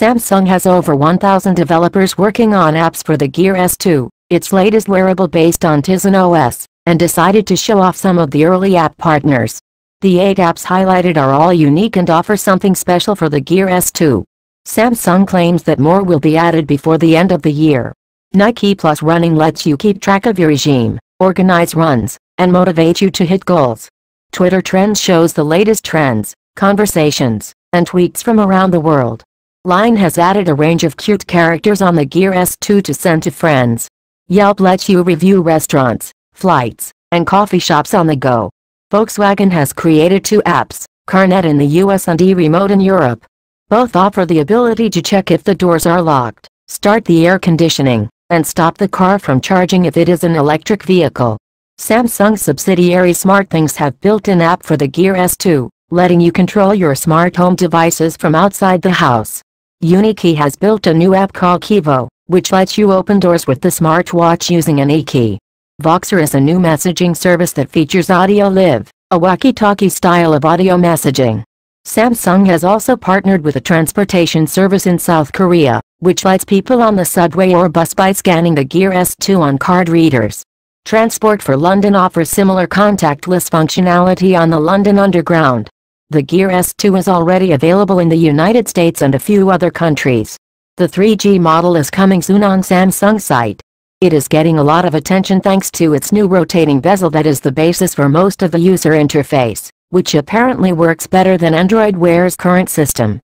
Samsung has over 1,000 developers working on apps for the Gear S2, its latest wearable based on Tizen OS, and decided to show off some of the early app partners. The 8 apps highlighted are all unique and offer something special for the Gear S2. Samsung claims that more will be added before the end of the year. Nike Plus Running lets you keep track of your regime, organize runs, and motivate you to hit goals. Twitter Trends shows the latest trends, conversations, and tweets from around the world. LINE has added a range of cute characters on the Gear S2 to send to friends. Yelp lets you review restaurants, flights, and coffee shops on the go. Volkswagen has created 2 apps, CarNet in the US and eRemote in Europe. Both offer the ability to check if the doors are locked, start the air conditioning, and stop the car from charging if it is an electric vehicle. Samsung subsidiary SmartThings have built an app for the Gear S2, letting you control your smart home devices from outside the house. UniKey has built a new app called Kivo, which lets you open doors with the smartwatch using an e-key. Voxer is a new messaging service that features Audio Live, a walkie-talkie style of audio messaging. Samsung has also partnered with a transportation service in South Korea, which lets people on the subway or bus by scanning the Gear S2 on card readers. Transport for London offers similar contactless functionality on the London Underground. The Gear S2 is already available in the United States and a few other countries. The 3G model is coming soon on Samsung's site. It is getting a lot of attention thanks to its new rotating bezel that is the basis for most of the user interface, which apparently works better than Android Wear's current system.